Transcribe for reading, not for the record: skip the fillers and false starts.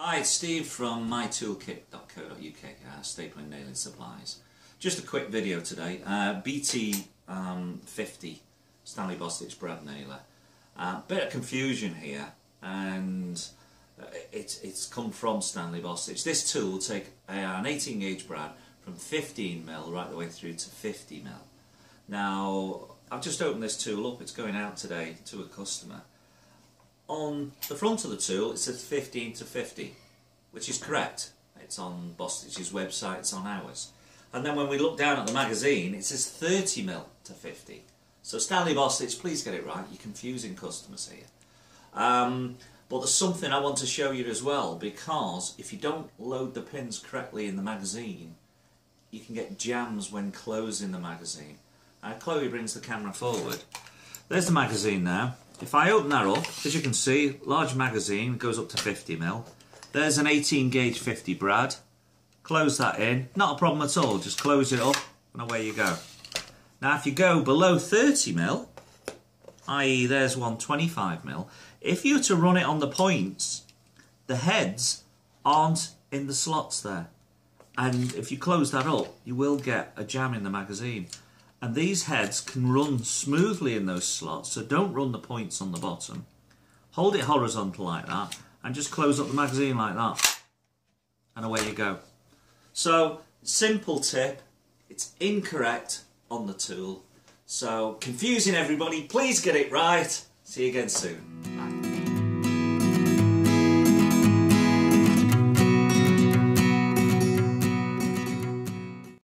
Hi, it's Steve from mytoolkit.co.uk, stapling nailing supplies. Just a quick video today, BT-50 Stanley Bostitch brad nailer. Bit of confusion here, and it's come from Stanley Bostitch. This tool will take an 18 gauge brad from 15mm right the way through to 50mm. Now, I've just opened this tool up, it's going out today to a customer. On the front of the tool it says 15 to 50, which is correct. It's on Bostitch's website, it's on ours. And then when we look down at the magazine it says 30mm to 50. So Stanley Bostitch, please get it right, you're confusing customers here. But there's something I want to show you as well, because if you don't load the pins correctly in the magazine you can get jams when closing the magazine. Chloe brings the camera forward. There's the magazine now. If I open that up, as you can see, large magazine, goes up to 50mm. There's an 18 gauge 50 brad. Close that in, not a problem at all, just close it up and away you go. Now if you go below 30mm, i.e. there's one 25mm, if you were to run it on the points, the heads aren't in the slots there. And if you close that up, you will get a jam in the magazine. And these heads can run smoothly in those slots, so don't run the points on the bottom. Hold it horizontal like that, and just close up the magazine like that. And away you go. So, simple tip, it's incorrect on the tool. So, confusing everybody, please get it right. See you again soon. Bye.